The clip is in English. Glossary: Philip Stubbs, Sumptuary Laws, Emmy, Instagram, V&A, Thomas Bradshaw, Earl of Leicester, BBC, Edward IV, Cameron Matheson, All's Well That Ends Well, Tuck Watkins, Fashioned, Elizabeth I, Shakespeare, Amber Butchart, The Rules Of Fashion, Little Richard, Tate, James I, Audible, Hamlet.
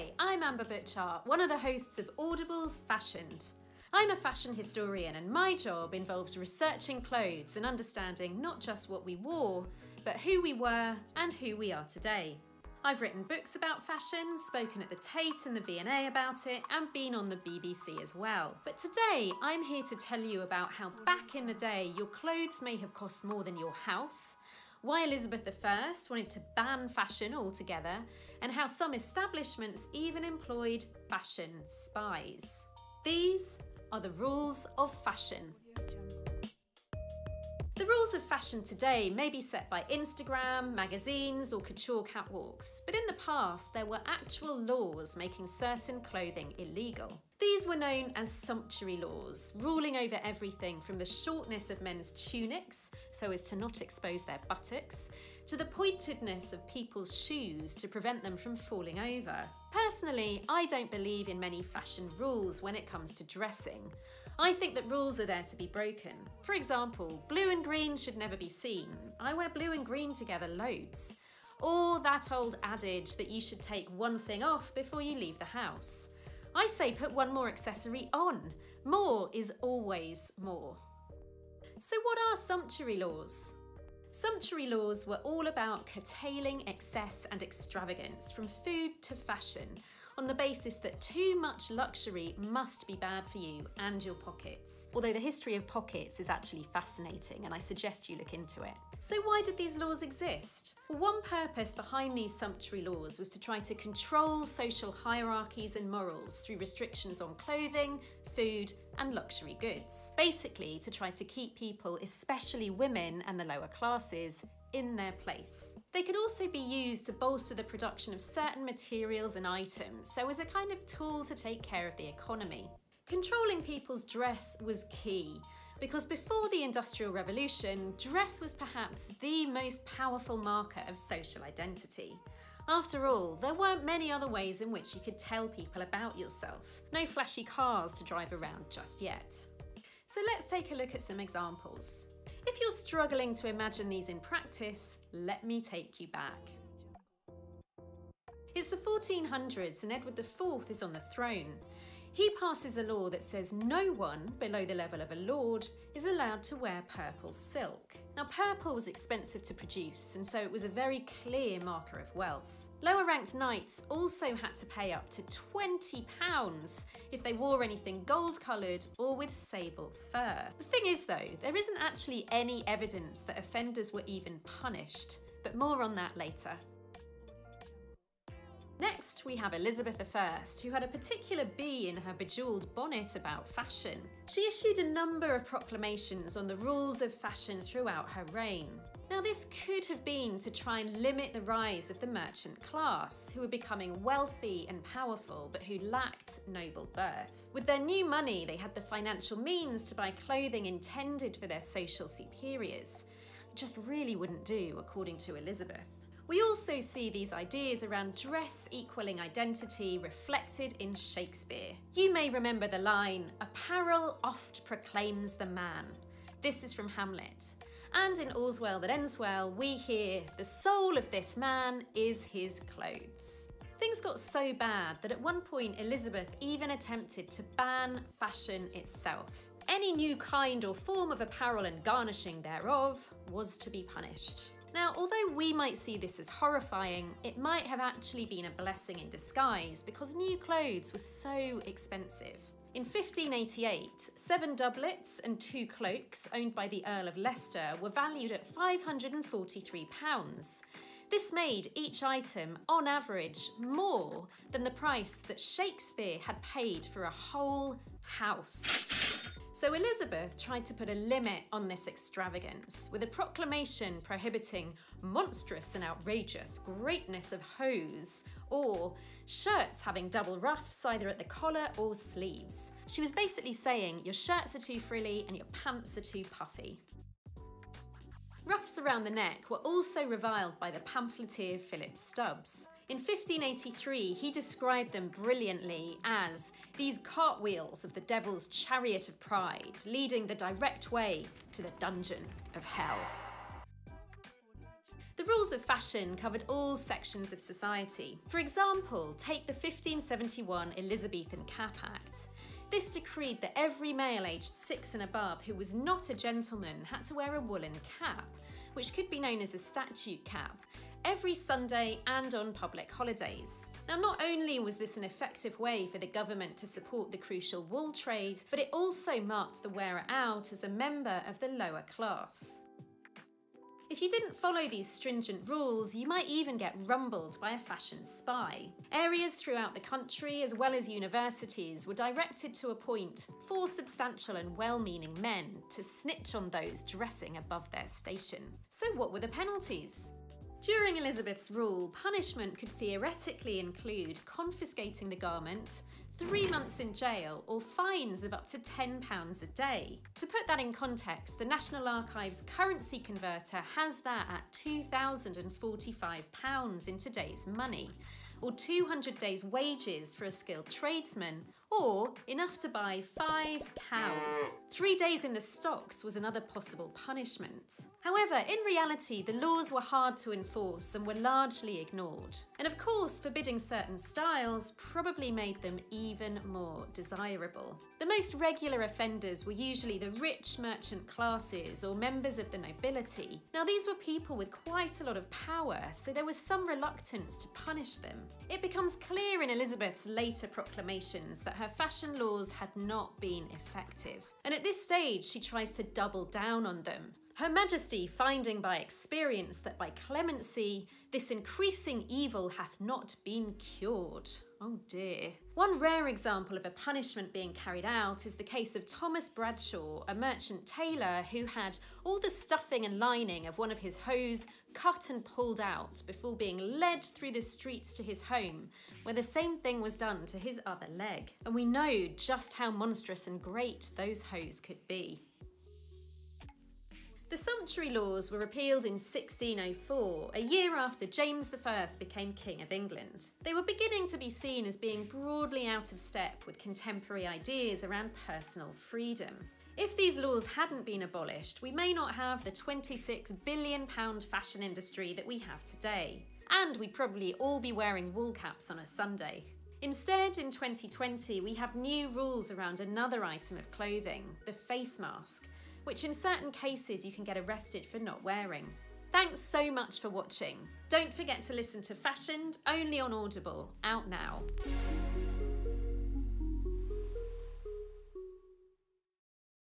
Hi, I'm Amber Butchart, one of the hosts of Audible's Fashioned. I'm a fashion historian and my job involves researching clothes and understanding not just what we wore, but who we were and who we are today. I've written books about fashion, spoken at the Tate and the V&A about it, and been on the BBC as well. But today I'm here to tell you about how back in the day your clothes may have cost more than your house, why Elizabeth I wanted to ban fashion altogether, and how some establishments even employed fashion spies. These are the rules of fashion. The rules of fashion today may be set by Instagram, magazines, or couture catwalks, but in the past there were actual laws making certain clothing illegal. These were known as sumptuary laws, ruling over everything from the shortness of men's tunics, so as to not expose their buttocks, to the pointedness of people's shoes to prevent them from falling over. Personally, I don't believe in many fashion rules when it comes to dressing. I think that rules are there to be broken. For example, blue and green should never be seen. I wear blue and green together loads. Or that old adage that you should take one thing off before you leave the house. I say put one more accessory on. More is always more. So what are sumptuary laws? Sumptuary laws were all about curtailing excess and extravagance, from food to fashion, on the basis that too much luxury must be bad for you and your pockets. Although the history of pockets is actually fascinating and I suggest you look into it. So why did these laws exist? One purpose behind these sumptuary laws was to try to control social hierarchies and morals through restrictions on clothing, food and luxury goods. Basically to try to keep people, especially women and the lower classes, in their place. They could also be used to bolster the production of certain materials and items, so as a kind of tool to take care of the economy. Controlling people's dress was key, because before the Industrial Revolution, dress was perhaps the most powerful marker of social identity. After all, there weren't many other ways in which you could tell people about yourself. No flashy cars to drive around just yet. So let's take a look at some examples. If you're struggling to imagine these in practice, let me take you back. It's the 1400s and Edward IV is on the throne. He passes a law that says no one below the level of a lord is allowed to wear purple silk. Now, purple was expensive to produce and so it was a very clear marker of wealth. Lower ranked knights also had to pay up to £20 if they wore anything gold coloured or with sable fur. The thing is though, there isn't actually any evidence that offenders were even punished, but more on that later. Next we have Elizabeth I, who had a particular bee in her bejewelled bonnet about fashion. She issued a number of proclamations on the rules of fashion throughout her reign. Now this could have been to try and limit the rise of the merchant class, who were becoming wealthy and powerful but who lacked noble birth. With their new money they had the financial means to buy clothing intended for their social superiors. It just really wouldn't do according to Elizabeth. We also see these ideas around dress equaling identity reflected in Shakespeare. You may remember the line, "Apparel oft proclaims the man." This is from Hamlet. And in All's Well That Ends Well, we hear, "The soul of this man is his clothes." Things got so bad that at one point Elizabeth even attempted to ban fashion itself. Any new kind or form of apparel and garnishing thereof was to be punished. Now, although we might see this as horrifying, it might have actually been a blessing in disguise because new clothes were so expensive. In 1588, 7 doublets and 2 cloaks owned by the Earl of Leicester were valued at £543. This made each item, on average, more than the price that Shakespeare had paid for a whole house. So Elizabeth tried to put a limit on this extravagance with a proclamation prohibiting monstrous and outrageous greatness of hose or shirts having double ruffs either at the collar or sleeves. She was basically saying your shirts are too frilly and your pants are too puffy. Ruffs around the neck were also reviled by the pamphleteer Philip Stubbs. In 1583, he described them brilliantly as these cartwheels of the devil's chariot of pride, leading the direct way to the dungeon of hell. The rules of fashion covered all sections of society. For example, take the 1571 Elizabethan Cap Act. This decreed that every male aged 6 and above who was not a gentleman had to wear a woolen cap, which could be known as a statute cap, every Sunday and on public holidays. Now, not only was this an effective way for the government to support the crucial wool trade, but it also marked the wearer out as a member of the lower class. If you didn't follow these stringent rules, you might even get rumbled by a fashion spy. Areas throughout the country, as well as universities, were directed to appoint 4 substantial and well-meaning men to snitch on those dressing above their station. So what were the penalties? During Elizabeth's rule, punishment could theoretically include confiscating the garment, 3 months in jail, or fines of up to £10 a day. To put that in context, the National Archives currency converter has that at £2,045 in today's money, or 200 days' wages for a skilled tradesman, or enough to buy 5 cows. 3 days in the stocks was another possible punishment. However, in reality, the laws were hard to enforce and were largely ignored. And of course, forbidding certain styles probably made them even more desirable. The most regular offenders were usually the rich merchant classes or members of the nobility. Now, these were people with quite a lot of power, so there was some reluctance to punish them. It becomes clear in Elizabeth's later proclamations that her fashion laws had not been effective. And at this stage, she tries to double down on them. Her Majesty, finding by experience that by clemency, this increasing evil hath not been cured. Oh dear. One rare example of a punishment being carried out is the case of Thomas Bradshaw, a merchant tailor who had all the stuffing and lining of one of his hose cut and pulled out before being led through the streets to his home, where the same thing was done to his other leg. And we know just how monstrous and great those hose could be. The Sumptuary Laws were repealed in 1604, a year after James I became King of England. They were beginning to be seen as being broadly out of step with contemporary ideas around personal freedom. If these laws hadn't been abolished, we may not have the £26 billion fashion industry that we have today. And we'd probably all be wearing wool caps on a Sunday. Instead, in 2020, we have new rules around another item of clothing, the face mask, which in certain cases you can get arrested for not wearing. Thanks so much for watching. Don't forget to listen to Fashioned, only on Audible, out now.